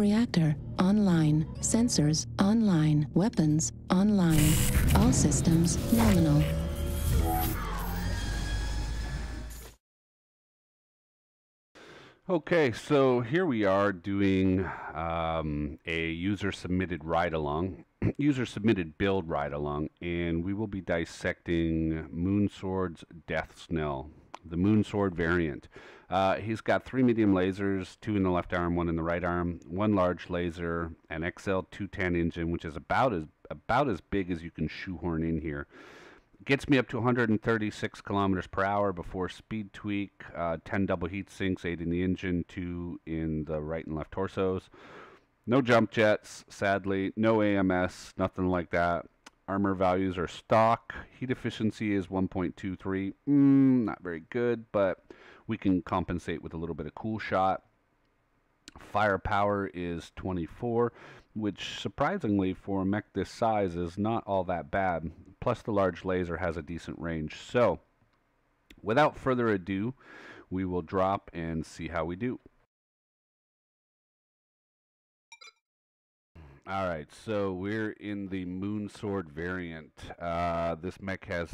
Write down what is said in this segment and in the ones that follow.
Reactor online, sensors online, weapons online, all systems nominal. Okay, so here we are doing a user-submitted ride-along, user-submitted build ride-along, and we will be dissecting Moonsword's Death's Knell, the Moonsword variant. He's got 3 medium lasers, 2 in the left arm, 1 in the right arm, 1 large laser, an XL 210 engine, which is about as big as you can shoehorn in here. Gets me up to 136 kilometers per hour before speed tweak, 10 double heat sinks, 8 in the engine, 2 in the right and left torsos. No jump jets, sadly, no AMS, nothing like that. Armor values are stock. Heat efficiency is 1.23. Not very good, but we can compensate with a little bit of Cool Shot. Firepower is 24, which surprisingly for a mech this size is not all that bad. Plus the large laser has a decent range. So without further ado, we will drop and see how we do. Alright, so we're in the Moonsword variant. This mech has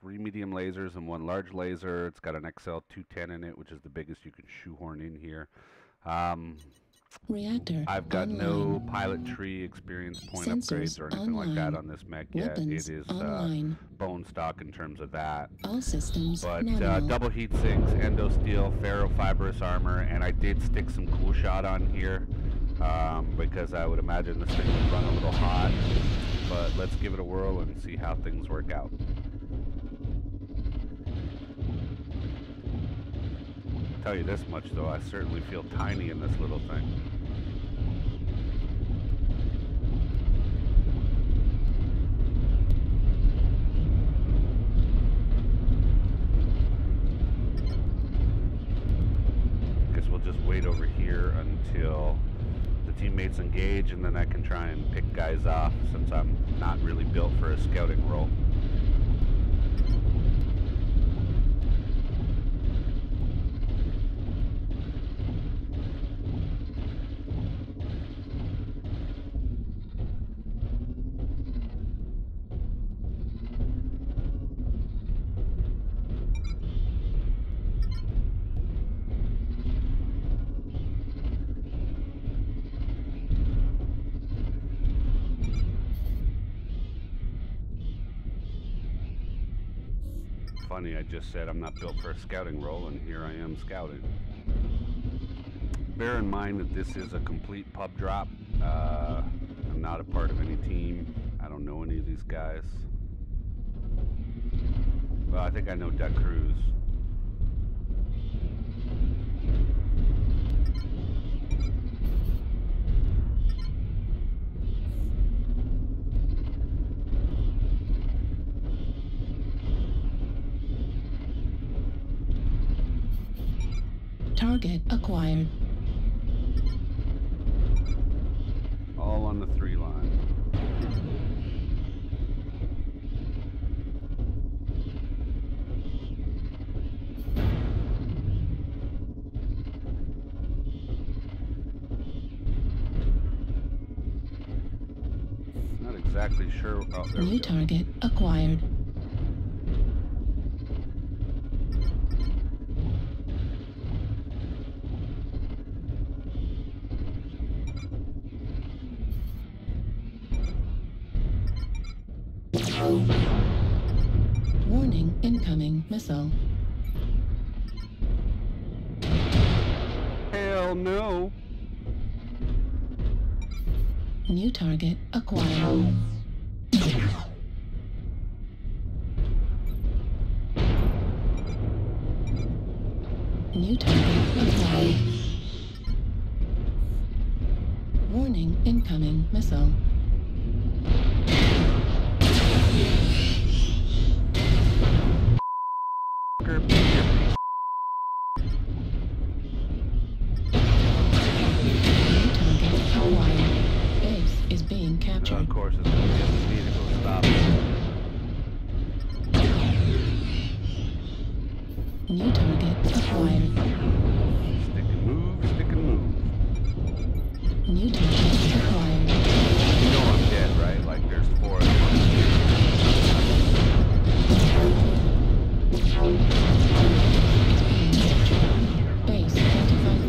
3 medium lasers and 1 large laser. It's got an XL 210 in it, which is the biggest you can shoehorn in here. Reactor. I've got online. No pilot tree experience point sensors, upgrades or anything online. Like that on this mech yet. Weapons, it is bone stock in terms of that. All systems. But double heat sinks, endo steel, ferrofibrous armor, and I did stick some Cool Shot on here because I would imagine this thing would run a little hot. But let's give it a whirl and see how things work out. Tell you this much though, I certainly feel tiny in this little thing. Guess we'll just wait over here until the teammates engage, and then I can try and pick guys off since I'm not really built for a scouting role. Funny, I just said I'm not built for a scouting role, and here I am scouting. Bear in mind that this is a complete pub drop. I'm not a part of any team. I don't know any of these guys. Well, I think I know Doug Cruz. Target acquired. All on the 3 line. Not exactly sure. Oh, there we go. New target acquired. Warning, incoming missile. Hell no. New target acquired. New target acquired. Warning, incoming missile. New target acquired. Stick and move, Mutations required. You know I'm dead, right? Like there's four of them. Base 25%.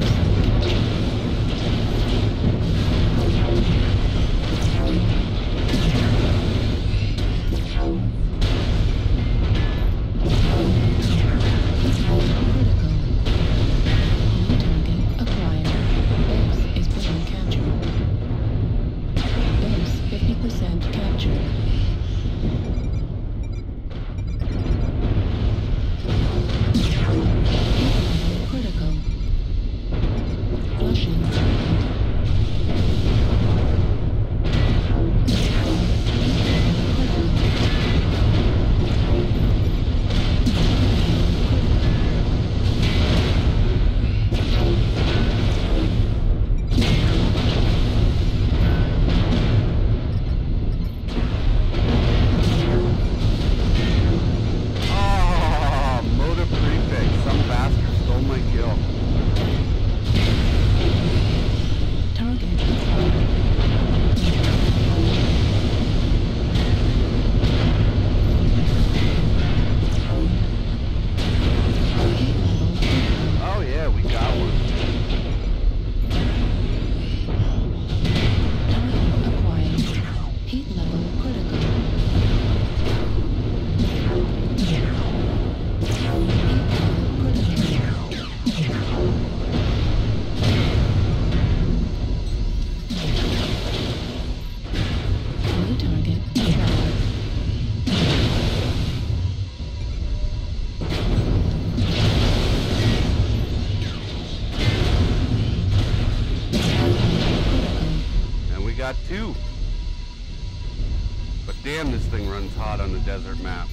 Desert maps.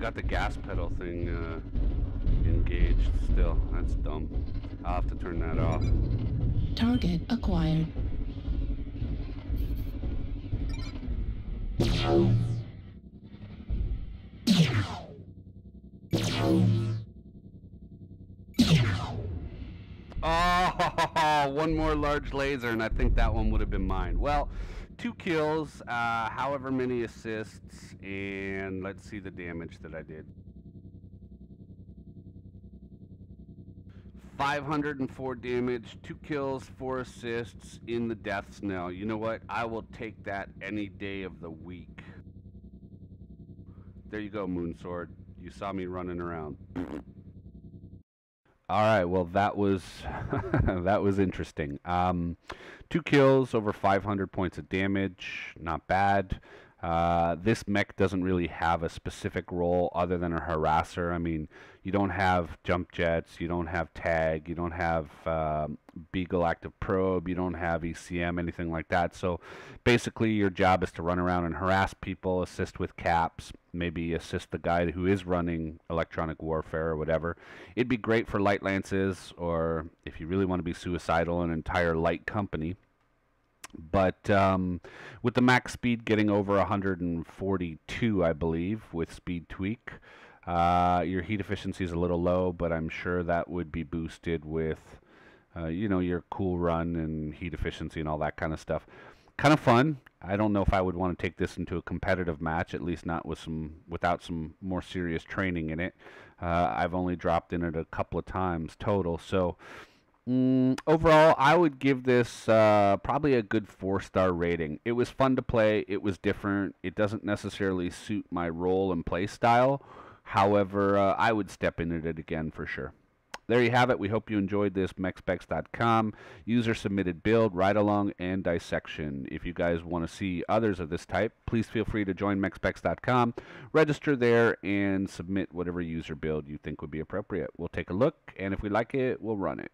Got the gas pedal thing engaged still. That's dumb. I'll have to turn that off. Target acquired. Oh, one more large laser, and I think that one would have been mine. Well, 2 kills, however many assists, and let's see the damage that I did. 504 damage, 2 kills, 4 assists in the Death's Knell. You know what? I will take that any day of the week. There you go, Moonsword. You saw me running around. All right, well, that was that was interesting. 2 kills over 500 points of damage, not bad. This mech doesn't really have a specific role other than a harasser. I mean, you don't have jump jets, you don't have TAG, you don't have Beagle Active Probe, you don't have ECM, anything like that. So basically your job is to run around and harass people, assist with caps, maybe assist the guy who is running electronic warfare or whatever. It'd be great for light lances, or if you really want to be suicidal, an entire light company. But with the max speed getting over 142, I believe, with speed tweak, your heat efficiency is a little low, but I'm sure that would be boosted with, you know, your cool run and heat efficiency and all that kind of stuff. Kind of fun. I don't know if I would want to take this into a competitive match, at least not with without some more serious training in it. I've only dropped in it a couple of times total, so overall, I would give this probably a good 4-star rating. It was fun to play. It was different. It doesn't necessarily suit my role and play style. However, I would step into it again for sure. There you have it. We hope you enjoyed this MechSpecs.com user-submitted build, ride-along, and dissection. If you guys want to see others of this type, please feel free to join MechSpecs.com, register there, and submit whatever user build you think would be appropriate. We'll take a look, and if we like it, we'll run it.